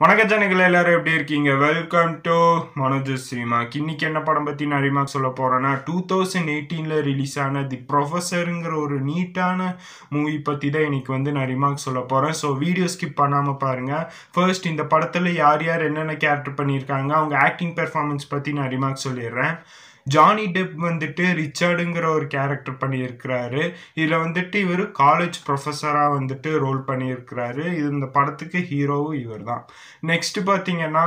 வணக்கம் ஜனங்களே, எல்லாரும் எப்படி இருக்கீங்க? Welcome to Manoj's remark. இன்னைக்கு என்ன படம் பற்றி நான் ரிமார்க் சொல்ல போகிறேன்னா, 2018 ரிலீஸ் ஆன தி ப்ரொஃபஸருங்கிற ஒரு நீட்டான மூவி பற்றி தான் இன்னைக்கு வந்து நான் ரிமார்க் சொல்ல போகிறேன். ஸோ வீடியோ ஸ்கிப் பண்ணாமல் பாருங்கள். ஃபர்ஸ்ட், இந்த படத்தில் யார் யார் என்னென்ன கேரக்டர் பண்ணியிருக்காங்க, அவங்க ஆக்டிங் பெர்ஃபார்மன்ஸ் பற்றி நான் ரிமார்க் சொல்லிடுறேன். ஜானி டெப் வந்துட்டு ரிச்சர்டுங்கிற ஒரு கேரக்டர் பண்ணியிருக்கிறாரு. இதில் வந்துட்டு இவர் காலேஜ் ப்ரொஃபஸராக வந்துட்டு ரோல் பண்ணியிருக்கிறாரு. இது இந்த படத்துக்கு ஹீரோவும் இவர் தான். நெக்ஸ்ட் பார்த்தீங்கன்னா,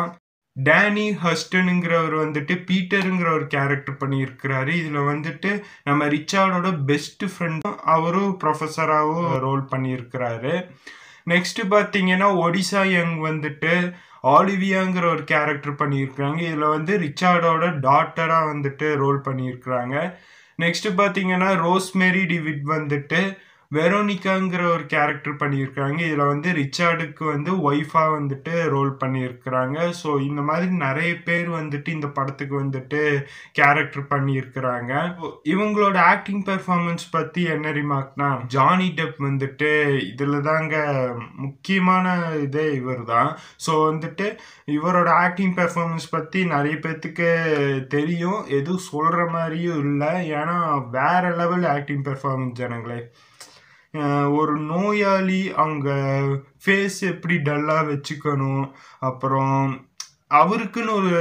டேனி ஹஸ்டனுங்கிறவர் வந்துட்டு பீட்டருங்கிற ஒரு கேரக்டர் பண்ணியிருக்கிறாரு. இதில் வந்துட்டு நம்ம ரிச்சர்டோட பெஸ்ட் ஃப்ரெண்டும் அவரும் ப்ரொஃபஸராகவும் ரோல் பண்ணியிருக்கிறாரு. நெக்ஸ்ட் பார்த்தீங்கன்னா, ஒடிசா யங் வந்துட்டு ஆலிவியாங்கிற ஒரு கேரக்டர் பண்ணியிருக்கிறாங்க. இதில் வந்து ரிச்சர்டோட டாட்டராக வந்துட்டு ரோல் பண்ணியிருக்கிறாங்க. நெக்ஸ்ட்டு பார்த்தீங்கன்னா, ரோஸ்மேரி டிவிட் வந்துட்டு வெரோனிகாங்கிற ஒரு கேரக்டர் பண்ணியிருக்கிறாங்க. இதில் வந்து ரிச்சர்டுக்கு வந்து ஒய்ஃபாக வந்துட்டு ரோல் பண்ணியிருக்கிறாங்க. ஸோ இந்த மாதிரி நிறைய பேர் வந்துட்டு இந்த படத்துக்கு வந்துட்டு கேரக்டர் பண்ணியிருக்கிறாங்க. இவங்களோட ஆக்டிங் பெர்ஃபார்மன்ஸ் பற்றி என்ன ரிமார்க்னா, ஜானி டெப் வந்துட்டு இதில் தாங்க முக்கியமான இதே இவர் தான். ஸோ வந்துட்டு இவரோட ஆக்டிங் பெர்ஃபார்மன்ஸ் பற்றி நிறைய பேர்த்துக்கு தெரியும், எதுவும் சொல்கிற மாதிரியும் இல்லை. ஏன்னா வேறு லெவல் ஆக்டிங் பெர்ஃபார்மன்ஸ் ஜனங்களே. ஒரு நோயாளி அவங்க ஃபேஸ் எப்படி டல்லாக வச்சுக்கணும், அப்புறம் அவருக்குன்னு ஒரு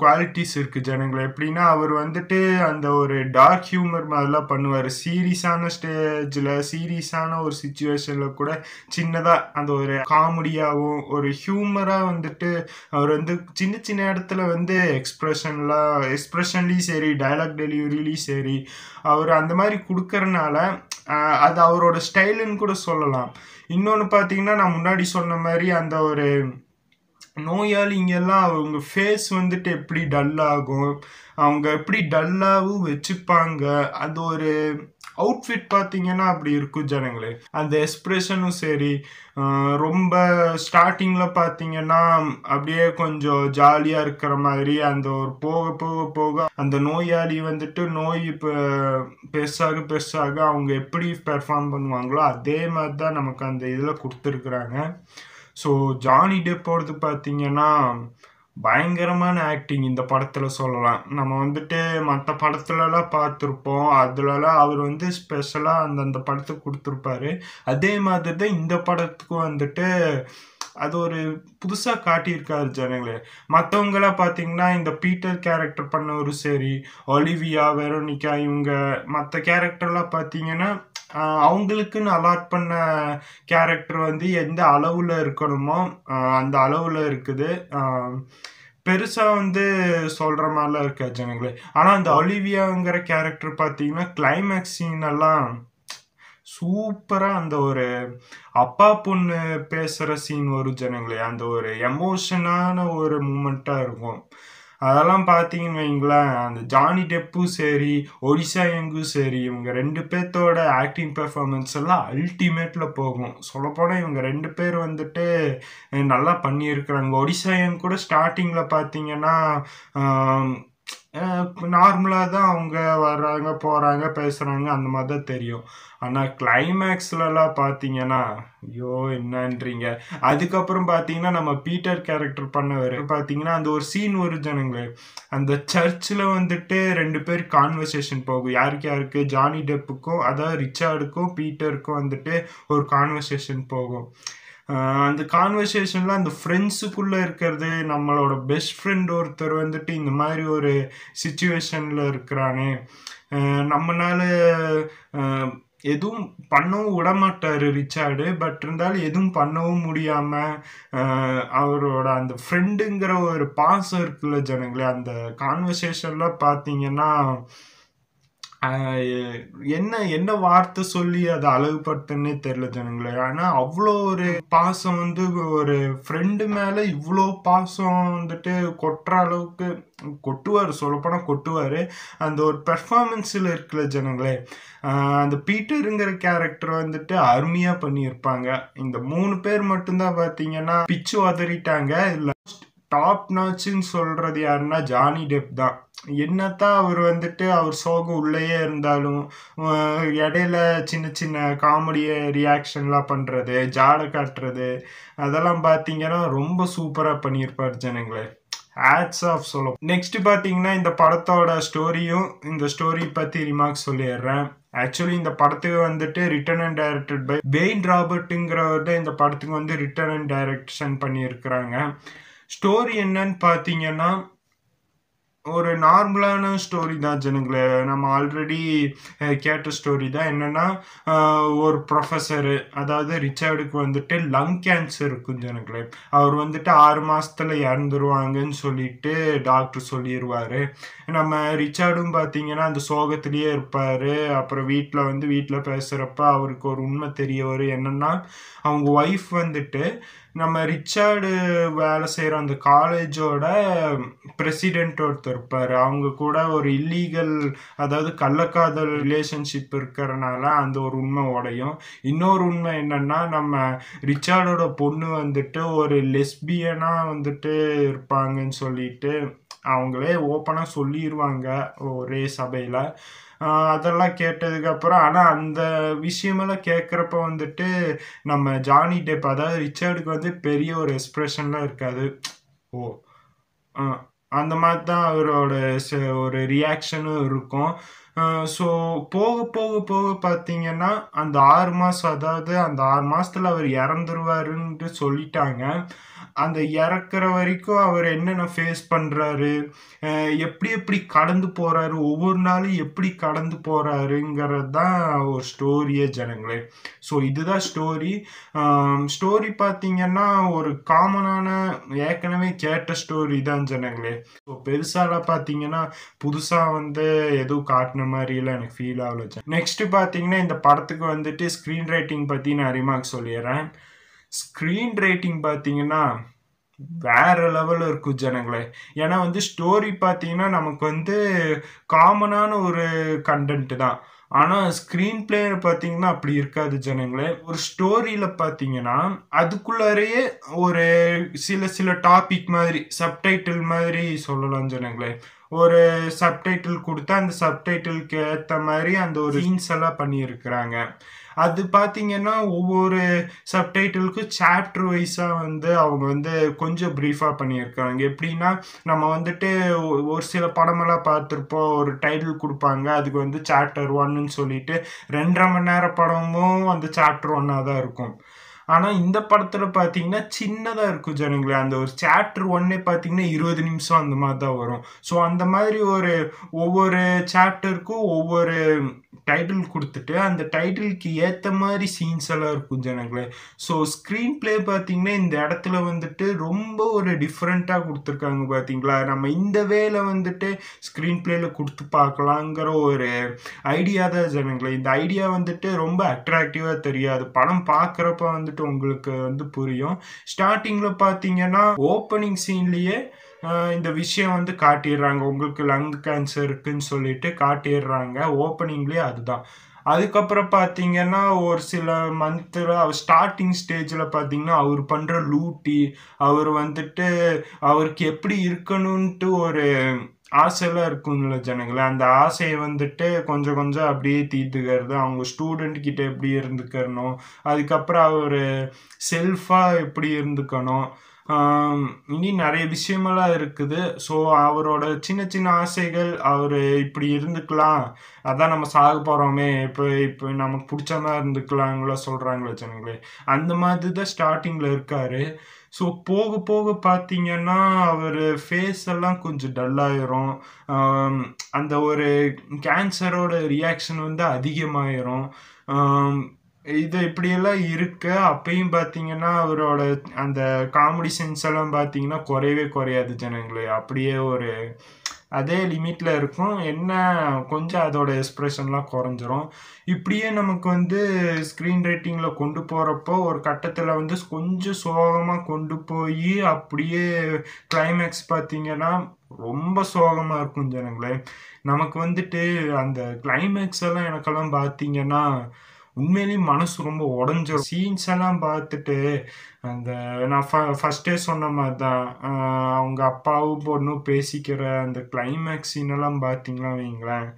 குவாலிட்டிஸ் இருக்குது ஜனங்களை. எப்படின்னா, அவர் வந்துட்டு அந்த ஒரு டார்க் ஹியூமர் மாதிரிலாம் பண்ணுவார். சீரியஸான ஸ்டேஜில் சீரியஸான ஒரு சுச்சுவேஷனில் கூட சின்னதாக அந்த ஒரு காமெடியாகவும் ஒரு ஹியூமராக வந்துட்டு அவர் வந்து சின்ன சின்ன இடத்துல வந்து எக்ஸ்ப்ரெஷன்லேயும் சரி, டைலாக் டெலிவரிலையும் சரி, அவர் அந்த மாதிரி கொடுக்கறனால அது அவரோட ஸ்டைலுன்னு கூட சொல்லலாம். இன்னொன்று பார்த்தீங்கன்னா, நான் முன்னாடி சொன்ன மாதிரி அந்த ஒரு நோயாளிங்கெல்லாம் அவங்க ஃபேஸ் வந்துட்டு எப்படி டல்லாகும், அவங்க எப்படி டல்லாகவும் வச்சுப்பாங்க, அந்த ஒரு அவுட்ஃபிட் பார்த்தீங்கன்னா அப்படி இருக்கும் ஜனங்களே. அந்த எக்ஸ்ப்ரெஷனும் சரி, ரொம்ப ஸ்டார்டிங்கில் பார்த்தீங்கன்னா அப்படியே கொஞ்சம் ஜாலியாக இருக்கிற மாதிரி, அந்த ஒரு போக போக போக அந்த நோயாளி வந்துட்டு நோய் இப்போ பெருசாக பெருசாக அவங்க எப்படி பெர்ஃபார்ம் பண்ணுவாங்களோ அதே மாதிரி தான் நமக்கு அந்த இதில் கொடுத்துருக்குறாங்க. ஸோ ஜானி டெப்போடது பார்த்தீங்கன்னா பயங்கரமான ஆக்டிங் இந்த படத்தில் சொல்லலாம். நம்ம வந்துட்டு மற்ற படத்துலலாம் பார்த்துருப்போம், அதுலலாம் அவர் வந்து ஸ்பெஷலாக அந்தந்த படத்துக்கு கொடுத்துருப்பாரு. அதே மாதிரி தான் இந்த படத்துக்கு வந்துட்டு அது ஒரு புதுசாக காட்டியிருக்காரு ஜனங்களே. மற்றவங்களாம் பார்த்தீங்கன்னா, இந்த பீட்டர் கேரக்டர் பண்ணவரும் சரி, ஒலிவியா, வெரோனிகா, இவங்க மற்ற கேரக்டர்லாம் பார்த்தீங்கன்னா அவங்களுக்குன்னு அலாட் பண்ண கேரக்டர் வந்து எந்த அளவில் இருக்கணுமோ அந்த அளவில் இருக்குது. பெருசாக வந்து சொல்கிற மாதிரிலாம் இருக்காது ஜனங்களே. ஆனால் அந்த ஒலிவியாங்கிற கேரக்டர் பார்த்தீங்கன்னா கிளைமேக்ஸ் சீனெல்லாம் சூப்பராக, அந்த ஒரு அப்பா பொண்ணு பேசுகிற சீன் வரும் ஜனங்களே, அந்த ஒரு எமோஷனான ஒரு மூமெண்ட்டாக இருக்கும். அதெல்லாம் பார்த்தீங்கன்னு வைங்களேன், அந்த ஜானி டெப்பும் சரி, ஒடிசா யங்கும் சரி, இவங்க ரெண்டு பேர்த்தோட ஆக்டிங் பெர்ஃபார்மன்ஸ் எல்லாம் அல்டிமேட்டில் போகும். சொல்லப்போனால் இவங்க ரெண்டு பேர் வந்துட்டு நல்லா பண்ணியிருக்கிறாங்க. ஒடிசா யங் கூட ஸ்டார்டிங்கில் பார்த்தீங்கன்னா நார்மலாக தான் அவங்க வர்றாங்க போகிறாங்க பேசுகிறாங்க, அந்த மாதிரி தான் தெரியும். ஆனால் கிளைமேக்ஸ்லலாம் பார்த்தீங்கன்னா ஐயோ என்னன்றீங்க. அதுக்கப்புறம் பார்த்தீங்கன்னா, நம்ம பீட்டர் கேரக்டர் பண்ணவர் பார்த்தீங்கன்னா அந்த ஒரு சீன் ஒரு ஜனங்களே, அந்த சர்ச்சில் வந்துட்டு ரெண்டு பேர் கான்வர்சேஷன் போகும். யாருக்கு யாருக்கு, ஜானி டெப்புக்கும் அதாவது ரிச்சர்டுக்கும் பீட்டருக்கும் வந்துட்டு ஒரு கான்வர்சேஷன் போகும். அந்த கான்வர்சேஷனில் அந்த ஃப்ரெண்ட்ஸுக்குள்ளே இருக்கிறது, நம்மளோட பெஸ்ட் ஃப்ரெண்ட் ஒருத்தர் வந்துட்டு இந்த மாதிரி ஒரு சிச்சுவேஷனில் இருக்கிறானே, நம்மளால் எதுவும் பண்ணவும் விடமாட்டார் ரிச்சர்டு, பட் இருந்தாலும் எதுவும் பண்ணவும் முடியாமல் அவரோட அந்த ஃப்ரெண்டுங்கிற ஒரு பாசம் இருக்குல்ல ஜனங்களே, அந்த கான்வர்சேஷனில் பார்த்தீங்கன்னா என்ன வார்த்தை சொல்லி அதை அழகுபடுத்தன்னே தெரியல ஜனங்களே. ஆனால் அவ்வளோ ஒரு பாசம் வந்து ஒரு ஃப்ரெண்டு மேலே இவ்வளோ பாசம் வந்துட்டு கொட்டுற அளவுக்கு கொட்டுவார். சொல்லப்போனால் கொட்டுவார். அந்த ஒரு பெர்ஃபார்மன்ஸில் இருக்குல்ல ஜனங்களே, அந்த பீட்டருங்கிற கேரக்டர் வந்துட்டு அருமையாக பண்ணியிருப்பாங்க. இந்த மூணு பேர் மட்டும்தான் பார்த்தீங்கன்னா பிச்சு உதறிட்டாங்க. இல்லை டாப் நாச்சுன்னு சொல்கிறது யாருன்னா ஜானி டெப் தான். என்னத்தான் அவர் வந்துட்டு அவர் சோகம் உள்ளேயே இருந்தாலும் இடையில சின்ன சின்ன காமெடியை ரியாக்ஷன்லாம் பண்ணுறது, ஜாடை காட்டுறது, அதெல்லாம் பார்த்தீங்கன்னா ரொம்ப சூப்பராக பண்ணியிருப்பார் ஜனங்களே. ஆட்ஸ் ஆஃப் சொல்லும். நெக்ஸ்ட் பார்த்தீங்கன்னா இந்த படத்தோட ஸ்டோரியும் இந்த ஸ்டோரி பற்றி ரிமார்க்ஸ் சொல்லிடுறேன். ஆக்சுவலி இந்த படத்துக்கு வந்துட்டு written and directed by pain ராபர்ட்டுங்கிறவர் தான் இந்த படத்துக்கு வந்து ரிட்டன் அண்ட் டைரக்ஷன் பண்ணியிருக்கிறாங்க. ஸ்டோரி என்னன்னு பார்த்தீங்கன்னா ஒரு நார்மலான ஸ்டோரி தான் ஜனங்களே, நம்ம ஆல்ரெடி கேட்ட ஸ்டோரி தான். என்னென்னா ஒரு ப்ரொஃபஸரு, அதாவது ரிச்சர்டுக்கு வந்துட்டு லங் கேன்சர் இருக்கும் ஜனங்களே. அவர் வந்துட்டு 6 மாதத்தில் இறந்துருவாங்கன்னு சொல்லிட்டு டாக்டர் சொல்லிடுவார். நம்ம ரிச்சர்டும் பார்த்தீங்கன்னா அந்த சோகத்திலேயே இருப்பார். அப்புறம் வீட்டில் பேசுகிறப்ப அவருக்கு ஒரு உண்மை தெரிய வரும். என்னென்னா அவங்க ஒய்ஃப் வந்துட்டு நம்ம ரிச்சர்டு வேலை செய்கிற அந்த காலேஜோட பிரசிடென்ட் ஒருத்தர் இருப்பார். அவங்க கூட ஒரு இல்லீகல், அதாவது கள்ளக்காதல் ரிலேஷன்ஷிப் இருக்கிறனால அந்த ஒரு உண்மை உடையும். இன்னொரு உண்மை என்னென்னா நம்ம ரிச்சர்டோட பொண்ணு வந்துட்டு ஒரு லெஸ்பியனாக வந்துட்டு இருப்பாங்கன்னு சொல்லிட்டு அவங்களே ஓப்பனாக சொல்லிடுவாங்க ஒரே சபையில். அதெல்லாம் கேட்டதுக்கப்புறம் ஆனால் அந்த விஷயமெல்லாம் கேட்குறப்ப வந்துட்டு நம்ம ஜானி டெப், அதாவது ரிச்சர்டுக்கு வந்து பெரிய ஒரு எக்ஸ்ப்ரெஷன்லாம் இருக்காது. ஓ அந்த மாதிரி தான் அவரோட ஒரு ரியாக்ஷனும் இருக்கும். ஸோ போக போக போக பார்த்தீங்கன்னா அந்த 6 மாதம், அதாவது அந்த 6 மாதத்தில் அவர் இறந்துருவாருன்ட்டு சொல்லிட்டாங்க. அந்த இறக்குற வரைக்கும் அவர் என்னென்ன ஃபேஸ் பண்ணுறாரு, எப்படி கடந்து போகிறாரு, ஒவ்வொரு நாளும் எப்படி கடந்து போகிறாருங்கிறது தான் ஒரு ஸ்டோரியே ஜனங்களே. ஸோ இதுதான் ஸ்டோரி பார்த்திங்கன்னா ஒரு காமனான ஏற்கனவே கேட்ட ஸ்டோரி தான் ஜனங்களே. ஸோ பெருசால பார்த்திங்கன்னா புதுசாக வந்து எதுவும் காட்டின மாதிரிலாம் எனக்கு ஃபீல் ஆகல. நெக்ஸ்ட் பார்த்திங்கன்னா இந்த படத்துக்கு வந்துட்டு ஸ்க்ரீன் ரைட்டிங் பற்றி நான் ரிமார்க் சொல்லிடுறேன். ஸ்க்ரீன் ரைட்டிங் பார்த்தீங்கன்னா வேறு லெவலில் இருக்கும் ஜனங்களே. ஏன்னா வந்து ஸ்டோரி பார்த்தீங்கன்னா நமக்கு வந்து காமனான ஒரு கண்டென்ட்டு தான். ஆனால் ஸ்க்ரீன் பிளேயை பார்த்தீங்கன்னா அப்படி இருக்காது ஜனங்களே. ஒரு ஸ்டோரியில் பார்த்தீங்கன்னா அதுக்குள்ளாரையே ஒரு சில டாபிக் மாதிரி சப்டைட்டில் மாதிரி சொல்லலாம் ஜனங்களே. ஒரு சப்டைட்டில் கொடுத்தா அந்த சப்டைட்டிலுக்கு ஏற்ற மாதிரி அந்த ஒரு சீன்ஸ் எல்லாம் பண்ணியிருக்கிறாங்க. அது பார்த்தீங்கன்னா ஒவ்வொரு சப்டைட்டிலுக்கும் சாப்டர் வைஸாக வந்து அவங்க வந்து கொஞ்சம் ப்ரீஃபாக பண்ணியிருக்காங்க. எப்படின்னா நம்ம வந்துட்டு ஒரு சில படமெல்லாம் பார்த்துருப்போம், ஒரு டைட்டில் கொடுப்பாங்க, அதுக்கு வந்து சாப்டர் 1ன்னு சொல்லிட்டு 2.5 மணி நேரம் படமும் அந்த சாப்டர் 1ஆக தான் இருக்கும். ஆனால் இந்த படத்தில் பார்த்தீங்கன்னா சின்னதாக இருக்கும் ஜனங்களே. அந்த ஒரு சாப்டர் 1 பார்த்தீங்கன்னா 20 நிமிஷம் அந்த மாதிரி தான் வரும். ஸோ அந்த மாதிரி ஒரு ஒவ்வொரு சாப்டருக்கும் ஒவ்வொரு டைட்டில் கொடுத்துட்டு அந்த டைட்டிலுக்கு ஏற்ற மாதிரி சீன்ஸ் எல்லாம் இருக்கும் ஜனங்களே. ஸோ ஸ்க்ரீன் பிளே பார்த்தீங்கன்னா இந்த இடத்துல வந்துட்டு ரொம்ப ஒரு டிஃப்ரெண்ட்டாக கொடுத்துருக்காங்க பார்த்தீங்களா. நம்ம இந்த வேலை வந்துட்டு ஸ்க்ரீன் பிளேயில் கொடுத்து பார்க்கலாங்கிற ஒரு ஐடியா தான் ஜனங்களே. இந்த ஐடியா வந்துட்டு ரொம்ப அட்ராக்டிவாக தெரியாது, படம் பார்க்குறப்ப வந்துட்டு உங்களுக்கு வந்து புரியும். ஸ்டார்டிங்கில் பார்த்தீங்கன்னா ஓப்பனிங் சீன்லேயே இந்த விஷயம் வந்து காட்டிடுறாங்க, உங்களுக்கு லங் கேன்சர் இருக்குன்னு சொல்லிட்டு காட்டிடுறாங்க ஓப்பனிங்லேயே. அதுதான். அதுக்கப்புறம் பார்த்தீங்கன்னா ஒரு சில மந்தில் அவர் ஸ்டார்டிங் ஸ்டேஜில் பார்த்தீங்கன்னா அவர் பண்ணுற லூட்டி, அவர் வந்துட்டு அவருக்கு எப்படி இருக்கணும்ன்ட்டு ஒரு ஆசையெல்லாம் இருக்குங்கள ஜனங்களே. அந்த ஆசையை வந்துட்டு கொஞ்சம் அப்படியே தீர்த்துக்கிறது, அவங்க ஸ்டூடெண்ட்கிட்ட எப்படி இருந்துக்கணும், அதுக்கப்புறம் அவர் செல்ஃபாக எப்படி இருந்துக்கணும், இனி நிறைய விஷயமெல்லாம் இருக்குது. ஸோ அவரோட சின்ன ஆசைகள், அவர் இப்படி இருந்துக்கலாம், அதான் நம்ம சாக போகிறோமே, இப்போ நமக்கு பிடிச்ச மாதிரி இருந்துக்கலாங்களா சொல்கிறாங்களே ஜனங்களே. அந்த மாதிரி தான் ஸ்டார்டிங்கில் இருக்கார். ஸோ போக போக பார்த்தீங்கன்னா அவர் ஃபேஸ் எல்லாம் கொஞ்சம் டல்லாயிரும், அந்த ஒரு கேன்சரோட ரியாக்ஷன் வந்து அதிகமாயிரும். இது இப்படியெல்லாம் இருக்க அப்பையும் பார்த்தீங்கன்னா அவரோட அந்த காமெடி சென்ஸ் எல்லாம் பார்த்தீங்கன்னா குறையவே குறையாது ஜனங்களே. அப்படியே ஒரு அதே லிமிட்டில் இருக்கும். என்ன கொஞ்சம் அதோட எக்ஸ்ப்ரெஷன்லாம் குறைஞ்சிரும். இப்படியே நமக்கு வந்து ஸ்க்ரீன் ரைட்டிங்கில் கொண்டு போகிறப்போ ஒரு கட்டத்தில் வந்து கொஞ்சம் சோகமாக கொண்டு போய் அப்படியே கிளைமேக்ஸ் பார்த்தீங்கன்னா ரொம்ப சோகமாக இருக்கும் ஜனங்களே. நமக்கு வந்துட்டு அந்த கிளைமேக்ஸ் எல்லாம் எனக்கெல்லாம் பார்த்தீங்கன்னா உண்மையிலேயே மனசு ரொம்ப உடைஞ்சிரும். சீன்ஸ் எல்லாம் பார்த்துட்டு அந்த நான் ஃபர்ஸ்டே சொன்ன மாதிரி தான் அவங்க அப்பாவும் பொண்ணும் பேசிக்கிற அந்த கிளைமேக்ஸ் சீன் எல்லாம் பார்த்தீங்கன்னா வைங்களேன்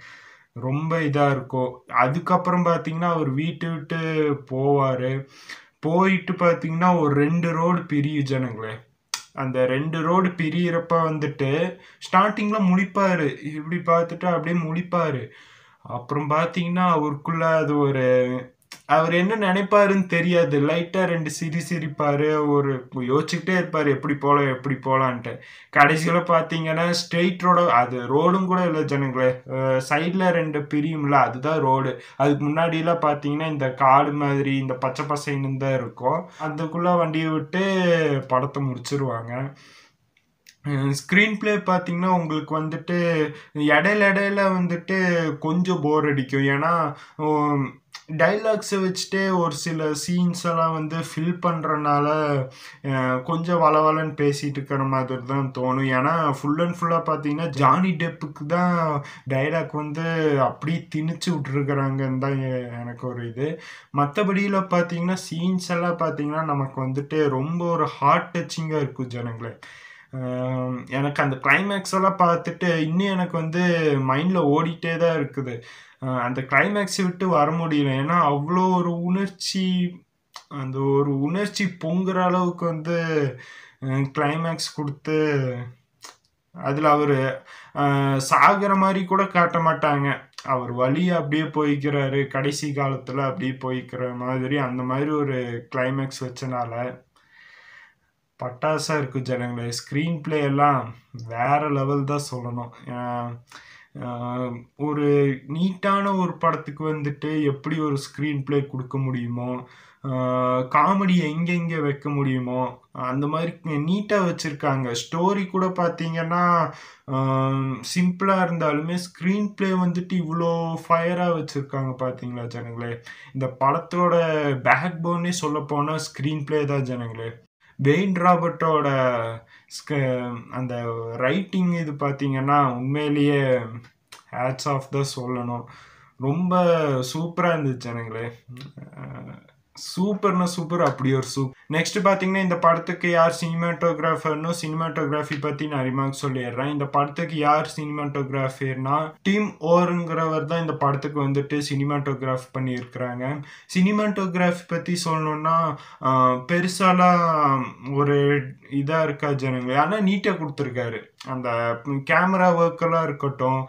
ரொம்ப இதாக இருக்கும். அதுக்கப்புறம் பார்த்தீங்கன்னா அவர் வீட்டு விட்டு போவார். போயிட்டு பார்த்தீங்கன்னா ஒரு 2 ரோடு பிரியும் ஜனங்களே. அந்த 2 ரோடு பிரியிறப்ப வந்துட்டு ஸ்டார்டிங்கில் முழிப்பார், இப்படி பார்த்துட்டு அப்படியே முழிப்பார். அப்புறம் பார்த்தீங்கன்னா அவருக்குள்ள அது ஒரு அவர் என்ன நினைப்பாருன்னு தெரியாது, லைட்டாக 2 சிரிப்பார், ஒரு யோசிச்சுக்கிட்டே இருப்பார் எப்படி போகலாம் எப்படி போகலான்ட்டு. கடைசியில் பார்த்தீங்கன்னா ஸ்ட்ரெயிட் ரோடு, அது ரோடும் கூட இல்லை ஜனங்களே, சைடில் 2 பிரியும்ல அதுதான் ரோடு. அதுக்கு முன்னாடியெலாம் பார்த்தீங்கன்னா இந்த காடு மாதிரி இந்த பச்சை பசைன்னு தான் இருக்கும். அதுக்குள்ளே வண்டியை விட்டு படத்தை முடிச்சிருவாங்க. ஸ்க்ரீன் பிளே பார்த்தீங்கன்னா உங்களுக்கு வந்துட்டு இடையில இடையில வந்துட்டு கொஞ்சம் போர் அடிக்கும். ஏன்னா டைலாக்ஸை வச்சுட்டே ஒரு சில சீன்ஸ் எல்லாம் வந்து ஃபில் பண்ணுறனால கொஞ்சம் வளவலன்னு பேசிகிட்டு இருக்கிற மாதிரி தான் தோணும். ஏன்னா ஃபுல் அண்ட் ஃபுல்லாக பார்த்தீங்கன்னா ஜானி டெப்புக்கு தான் டைலாக் வந்து அப்படி திணிச்சு விட்ருக்குறாங்கன்னு தான் எனக்கு ஒரு இது. மற்றபடியில் பார்த்தீங்கன்னா சீன்ஸ் எல்லாம் பார்த்தீங்கன்னா நமக்கு வந்துட்டு ரொம்ப ஒரு ஹார்ட் டச்சிங்காக இருக்கும் ஜனங்களே. எனக்கு அந்த கிளைமேக்ஸ் எல்லாம் பார்த்துட்டு இன்னும் எனக்கு வந்து மைண்டில் ஓடிட்டே தான் இருக்குது. அந்த கிளைமேக்ஸை விட்டு வர முடியல. ஏன்னா அவ்வளோ ஒரு உணர்ச்சி, அந்த ஒரு உணர்ச்சி பொங்குற அளவுக்கு வந்து கிளைமேக்ஸ் கொடுத்து அதில் அவர் சாகிற மாதிரி கூட காட்ட மாட்டாங்க. அவர் வழி அப்படியே போய்க்கிறாரு, கடைசி காலத்தில் அப்படியே போய்க்கிற மாதிரி அந்த மாதிரி ஒரு கிளைமேக்ஸ் வச்சனால பட்டாசாக இருக்குது ஜனங்களே. ஸ்க்ரீன் பிளே எல்லாம் வேறு லெவல் தான் சொல்லணும். ஒரு நீட்டான ஒரு படத்துக்கு வந்துட்டு எப்படி ஒரு ஸ்க்ரீன் பிளே கொடுக்க முடியுமோ, காமெடி எங்கெங்கே வைக்க முடியுமோ அந்த மாதிரி நீட்டாக வச்சுருக்காங்க. ஸ்டோரி கூட பார்த்தீங்கன்னா சிம்பிளாக இருந்தாலுமே ஸ்க்ரீன் பிளே வந்துட்டு இவ்வளோ ஃபயராக வச்சுருக்காங்க பார்த்தீங்களா ஜனங்களே. இந்த படத்தோட பேக் போனே சொல்லப்போனால் ஸ்க்ரீன் பிளே தான் ஜனங்களே. வெயின் ராபர்ட்டோட அந்த ரைட்டிங் இது பார்த்தீங்கன்னா உண்மையிலேயே ஹேட்ஸ் ஆஃப் தான் சொல்லணும். ரொம்ப சூப்பராக இருந்துச்சு எனங்களே. சூப்பர்னா சூப்பர், அப்படி ஒரு சூப்பர். நெக்ஸ்ட் பார்த்தீங்கன்னா இந்த படத்துக்கு யார் சினிமாட்டோகிராஃபர்னோ சினிமாட்டோகிராஃபி பற்றி நான் ரிமார்க் சொல்லிடுறேன். இந்த படத்துக்கு யார் சினிமாட்டோகிராஃபர்னா டீம் ஓருங்கிறவர் தான் இந்த படத்துக்கு வந்துட்டு சினிமாட்டோகிராஃபி பண்ணியிருக்கிறாங்க. சினிமாட்டோகிராஃபி பற்றி சொல்லணுன்னா பெருசாலாம் ஒரு இதாக இருக்கா ஜனங்களே, ஆனால் நீட்டாக கொடுத்துருக்காரு. அந்த கேமரா ஒர்க்கெல்லாம் இருக்கட்டும்,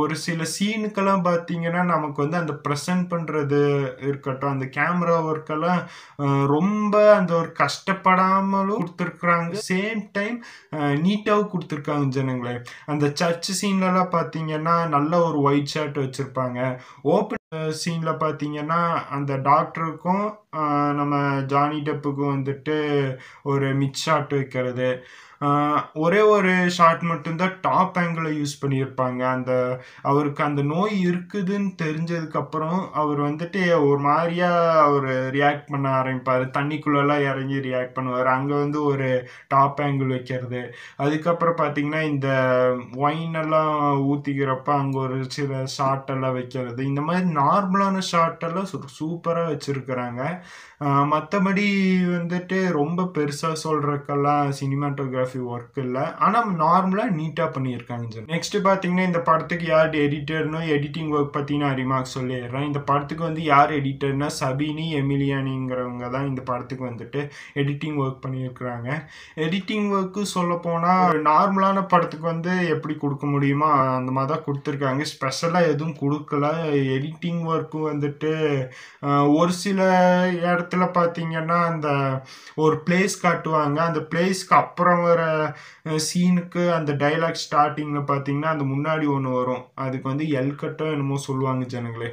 ஒரு சில சீனுக்கெல்லாம் பார்த்தீங்கன்னா நமக்கு வந்து அந்த ப்ரெசன்ட் பண்ணுறது இருக்கட்டும், அந்த கேமரா ஒர்க்கெல்லாம் ரொம்ப அந்த ஒரு கஷ்டப்படாமலும் கொடுத்துருக்குறாங்க. சேம் டைம் நீட்டாகவும் கொடுத்துருக்காங்க ஜனங்களே. அந்த சர்ச் சீன்லலாம் பார்த்தீங்கன்னா நல்ல ஒரு ஒயிட் ஷர்ட் வச்சுருப்பாங்க. ஓப்பன் சீனில் பார்த்தீங்கன்னா அந்த டாக்டருக்கும் நம்ம ஜானி டெப்புக்கும் வந்துட்டு ஒரு மிட் ஷாட் வைக்கிறது. ஒரே ஒரு ஷாட் மட்டும்தான் டாப் ஆங்கிளை யூஸ் பண்ணியிருப்பாங்க. அந்த அவருக்கு அந்த நோய் இருக்குதுன்னு தெரிஞ்சதுக்கப்புறம் அவர் வந்துட்டு ஒரு மாதிரியாக அவர் ரியாக்ட் பண்ண ஆரம்பிப்பார், தண்ணிக்குள்ளெல்லாம் இறங்கி ரியாக்ட் பண்ணுவார். அங்கே வந்து ஒரு டாப் ஆங்கிள் வைக்கிறது. அதுக்கப்புறம் பார்த்திங்கன்னா இந்த ஒயினெல்லாம் ஊற்றிக்கிறப்ப அங்கே ஒரு சில ஷாட்டெல்லாம் வைக்கிறது. இந்த மாதிரி நார்மலான ஷாட்டெல்லாம் சூப்பராக வச்சுருக்குறாங்க. மற்றபடி வந்துட்டு ரொம்ப பெருசாக சொல்கிறக்கெல்லாம் சினிமாட்டோகிராஃபி ஒர்க் இல்லை, ஆனால் நார்மலாக நீட்டாக பண்ணியிருக்காங்க சார். நெக்ஸ்ட் பார்த்தீங்கன்னா இந்த படத்துக்கு யார் எடிட்டர்னோ எடிட்டிங் ஒர்க் பற்றி நான் ரிமார்க் சொல்லிடுறேன். இந்த படத்துக்கு வந்து யார் எடிட்டர்னா சபீனி எமிலியானிங்கிறவங்க தான் இந்த படத்துக்கு வந்துட்டு எடிட்டிங் ஒர்க் பண்ணியிருக்கிறாங்க. எடிட்டிங் ஒர்க்கு சொல்லப்போனால் நார்மலான படத்துக்கு வந்து எப்படி கொடுக்க முடியுமோ அந்த மாதிரி தான் கொடுத்துருக்காங்க. ஸ்பெஷலாக எதுவும் கொடுக்கல. எடிட்டிங் ஒர்க்கு வந்துட்டு ஒரு சில இடத்துல பார்த்தீங்கன்னா அந்த ஒரு பிளேஸ் காட்டுவாங்க, அந்த பிளேஸ்க்கு அப்புறம் வர சீனுக்கு அந்த டைலாக் ஸ்டார்டிங்கில் பார்த்தீங்கன்னா அந்த முன்னாடி ஒன்று வரும், அதுக்கு வந்து எல் கட்டோ என்னமோ சொல்லுவாங்க ஜனங்களே,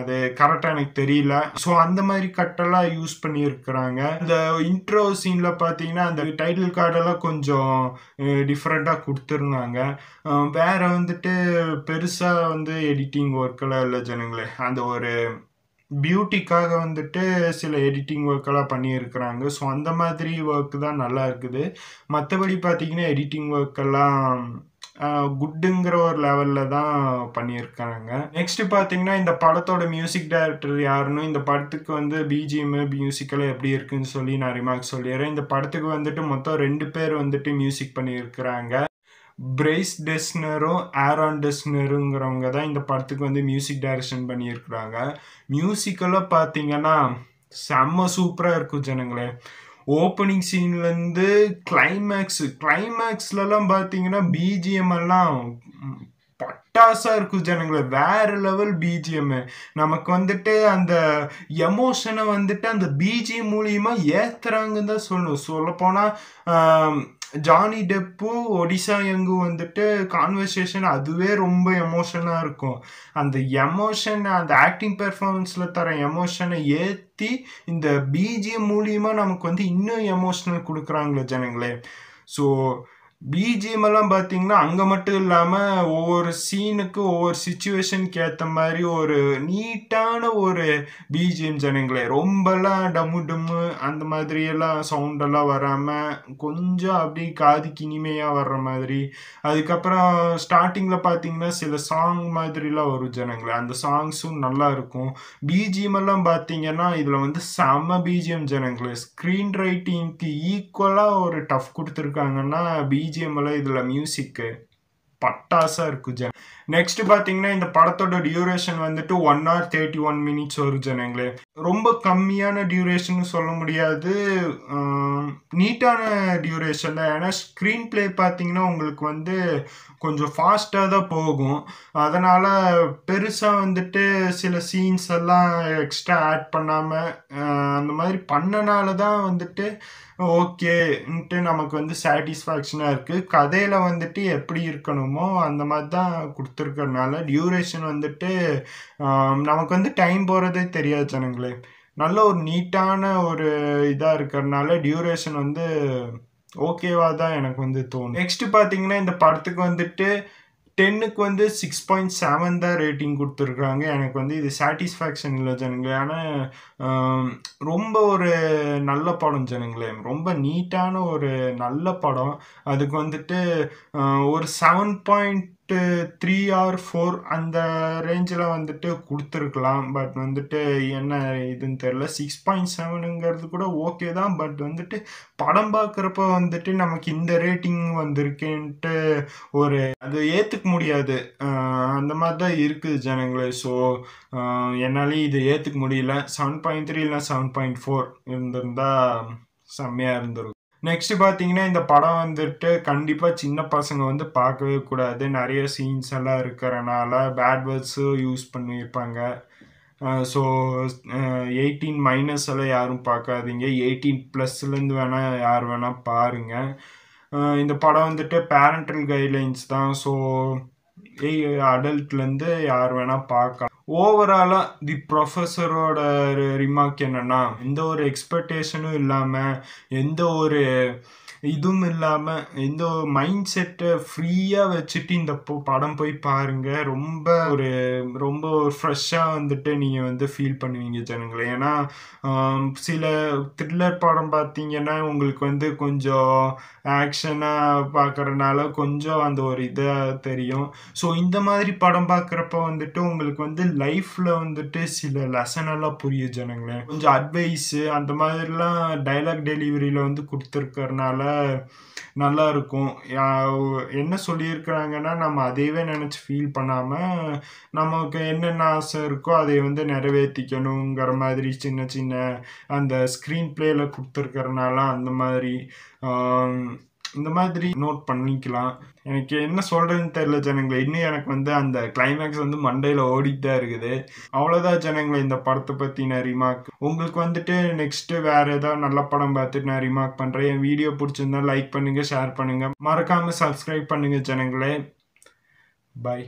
அது கரெக்டாக எனக்கு தெரியல. ஸோ அந்த மாதிரி கட்டெல்லாம் யூஸ் பண்ணியிருக்கிறாங்க. அந்த இன்ட்ரோ சீனில் பார்த்தீங்கன்னா அந்த டைட்டில் கார்டெல்லாம் கொஞ்சம் டிஃப்ரெண்ட்டாக கொடுத்துருந்தாங்க. வேறு வந்துட்டு பெருசாக வந்து எடிட்டிங் ஒர்க்கெல்லாம் இல்லை ஜனங்களே. அந்த ஒரு பியூட்டிக்காக வந்துட்டு சில எடிட்டிங் ஒர்க்கெல்லாம் பண்ணியிருக்கிறாங்க. ஸோ அந்த மாதிரி ஒர்க்கு தான் நல்லா இருக்குது. மற்றபடி பார்த்திங்கன்னா எடிட்டிங் ஒர்க்கெல்லாம் குட்டுங்கிற ஒரு லெவலில் தான் பண்ணியிருக்காங்க. நெக்ஸ்ட் பார்த்தீங்கன்னா இந்த படத்தோட மியூசிக் டைரக்டர் யாருன்னு, இந்த படத்துக்கு வந்து பிஜிஎம் மியூசிக்கெல்லாம் எப்படி இருக்குன்னு சொல்லி நான் ரிமார்க் சொல்லிடுறேன். இந்த படத்துக்கு வந்துட்டு மொத்தம் 2 பேர் வந்துட்டு மியூசிக் பண்ணியிருக்கிறாங்க. பிரைஸ் டெஸ்னரும் ஆரோன் டெஸ்னருங்கிறவங்க தான் இந்த படத்துக்கு வந்து மியூசிக் டைரக்ஷன் பண்ணியிருக்கிறாங்க. மியூசிக்கெல்லாம் பார்த்தீங்கன்னா செம்ம சூப்பராக இருக்கும் ஜனங்களே. ஓப்பனிங் சீன்லேருந்து கிளைமேக்ஸ்லலாம் பார்த்தீங்கன்னா பிஜிஎம் எல்லாம் பட்டாசாக இருக்கும் ஜனங்களே. வேறு லெவல் பிஜிஎம்மு. நமக்கு வந்துட்டு அந்த எமோஷனை வந்துட்டு அந்த பிஜிஎம் மூலிமா ஏற்றுறாங்கன்னு தான் சொல்லணும். சொல்லப்போனால் ஜானி டெப்பும் ஒடிசா யங்கும் வந்துட்டு கான்வர்சேஷன் அதுவே ரொம்ப எமோஷனாக இருக்கும். அந்த எமோஷன், அந்த ஆக்டிங் பெர்ஃபார்மன்ஸில் தர எமோஷனை ஏற்றி இந்த பிஜிஎம் மூலியமாக நமக்கு வந்து இன்னும் எமோஷனல் கொடுக்குறாங்களே ஜனங்களே. ஸோ பிஜிஎம் எல்லாம் பார்த்தீங்கன்னா அங்கே மட்டும் இல்லாமல் ஒவ்வொரு சீனுக்கு ஒவ்வொரு சிச்சுவேஷனுக்கு ஏற்ற மாதிரி ஒரு நீட்டான ஒரு பிஜிஎம் ஜனங்களே. ரொம்பலாம் டம்மு டம்மு அந்த மாதிரியெல்லாம் சவுண்டெல்லாம் வராமல் கொஞ்சம் அப்படி காதுக்கு இனிமையாக வர்ற மாதிரி. அதுக்கப்புறம் ஸ்டார்டிங்கில் பார்த்தீங்கன்னா சில சாங் மாதிரிலாம் வரும் ஜனங்களே. அந்த சாங்ஸும் நல்லா இருக்கும். பிஜிஎம் எல்லாம் பார்த்தீங்கன்னா இதில் வந்து செம பிஜிஎம் ஜனங்களே. ஸ்க்ரீன் ரைட்டிங்க்கு ஈக்குவலாக ஒரு டஃப் கொடுத்துருக்காங்கன்னா பிஜிஎம்ல இதில் மியூசிக்கு பட்டாசாக இருக்கும் ஜன. நெக்ஸ்ட் பார்த்தீங்கன்னா இந்த படத்தோட டியூரேஷன் வந்துட்டு 1 hour 31 minutes வரும் ஜனங்களே. ரொம்ப கம்மியான டியூரேஷன் சொல்ல முடியாது, நீட்டான டியூரேஷன் தான். ஏன்னா ஸ்க்ரீன் பிளே பார்த்தீங்கன்னா உங்களுக்கு வந்து கொஞ்சம் ஃபாஸ்ட்டாக தான் போகும். அதனால் பெருசாக வந்துட்டு சில சீன்ஸ் எல்லாம் எக்ஸ்ட்ரா ஆட் பண்ணாமல் அந்த மாதிரி பண்ணனால தான் வந்துட்டு ஓகேன்ட்டு நமக்கு வந்து சாட்டிஸ்ஃபேக்ஷனாக இருக்குது. கதையில் வந்துட்டு எப்படி இருக்கணுமோ அந்த மாதிரி தான் கொடுத்துருக்கறனால டியூரேஷன் வந்துட்டு நமக்கு வந்து டைம் போகிறதே தெரியாது ஜனங்களே. நல்ல ஒரு நீட்டான ஒரு இதாக இருக்கிறதுனால டியூரேஷன் வந்து ஓகேவாக தான் எனக்கு வந்து தோணும். நெக்ஸ்ட் பார்த்தீங்கன்னா இந்த படத்துக்கு வந்துட்டு 10க்கு வந்து 6.7 தான் ரேட்டிங் கொடுத்துருக்குறாங்க. எனக்கு வந்து இது சாட்டிஸ்ஃபேக்ஷன் இல்லை ஜனங்களே. ஆனால் ரொம்ப ஒரு நல்ல படம் ஜனங்களே. ரொம்ப நீட்டான ஒரு நல்ல படம். அதுக்கு வந்துட்டு ஒரு 7.3 or 4 அந்த ரேஞ்சில் வந்துட்டு கொடுத்துருக்கலாம். பட் வந்துட்டு என்ன இதுன்னு தெரில. 6.7ங்கிறது கூட ஓகே தான். பட் வந்துட்டு படம் பார்க்குறப்ப வந்துட்டு நமக்கு இந்த ரேட்டிங் வந்திருக்குன்ட்டு ஒரு அது ஏற்றுக்க முடியாது. அந்த மாதிரி தான் இருக்குது ஜனங்களே. ஸோ என்னாலேயும் இதை ஏற்றுக்க முடியல. 7.3 இல்லை 7.4 இருந்திருந்தால் செம்மையாக இருந்திருக்கும். நெக்ஸ்ட் பார்த்தீங்கன்னா இந்த படம் வந்துட்டு கண்டிப்பாக சின்ன பசங்க வந்து பார்க்கவே கூடாது. நிறைய சீன்ஸ் எல்லாம் இருக்கிறனால பேட் வேர்ட்ஸும் யூஸ் பண்ணியிருப்பாங்க. ஸோ 18 minus எல்லாம் யாரும் பார்க்காதீங்க. 18+லேருந்து வேணால் யார் வேணால் பாருங்கள். இந்த படம் வந்துட்டு பேரண்டல் கைட்லைன்ஸ் தான். ஸோ அடல்ட்லேருந்து யார் வேணால் பார்க்கலாம். ஓவராலாக தி ப்ரொஃபஸரோட ரிமார்க் என்னென்னா, எந்த ஒரு எக்ஸ்பெக்டேஷனும் இல்லாமல், எந்த ஒரு இதுவும் இல்லாமல், எந்த ஒரு மைண்ட் செட்டை ஃப்ரீயாக வச்சுட்டு இந்த படம் போய் பாருங்கள். ரொம்ப ஒரு ஃப்ரெஷ்ஷாக வந்துட்டு நீங்கள் வந்து ஃபீல் பண்ணுவீங்க ஜனங்களே. ஏன்னா சில த்ரில்லர் படம் பார்த்தீங்கன்னா உங்களுக்கு வந்து கொஞ்சம் ஆக்ஷனாக பார்க்குறனால கொஞ்சம் அந்த ஒரு இதாக தெரியும். ஸோ இந்த மாதிரி படம் பார்க்குறப்ப வந்துட்டு உங்களுக்கு வந்து லைஃப்பில் வந்துட்டு சில லெசன் எல்லாம் புரியும் ஜனங்களே. கொஞ்சம் அட்வைஸு அந்த மாதிரிலாம் டைலாக் டெலிவரியில் வந்து கொடுத்துருக்கறனால நல்லா இருக்கும். என்ன சொல்லியிருக்கிறாங்கன்னா நம்ம அதையவே நினச்சி ஃபீல் பண்ணாமல் நமக்கு என்னென்ன ஆசை இருக்கோ அதை வந்து நிறைவேற்றிக்கணுங்கிற மாதிரி சின்ன சின்ன அந்த ஸ்க்ரீன் பிளேல கொடுத்துருக்கறனால அந்த மாதிரி இந்த மாதிரி நோட் பண்ணிக்கலாம். எனக்கு என்ன சொல்கிறதுன்னு தெரியல ஜனங்களை. இன்னும் எனக்கு வந்து அந்த கிளைமேக்ஸ் வந்து மண்டையில் ஓடிட்டு தான் இருக்குது. அவ்வளோதான் ஜனங்களை இந்த படத்தை பற்றி நான் ரிமார்க். உங்களுக்கு வந்துட்டு நெக்ஸ்ட்டு வேறு ஏதாவது நல்ல படம் பார்த்துட்டு நான் ரிமார்க் பண்ணுறேன். என் வீடியோ பிடிச்சிருந்தா லைக் பண்ணுங்கள், ஷேர் பண்ணுங்கள், மறக்காமல் சப்ஸ்கிரைப் பண்ணுங்கள் ஜனங்களே. பாய்.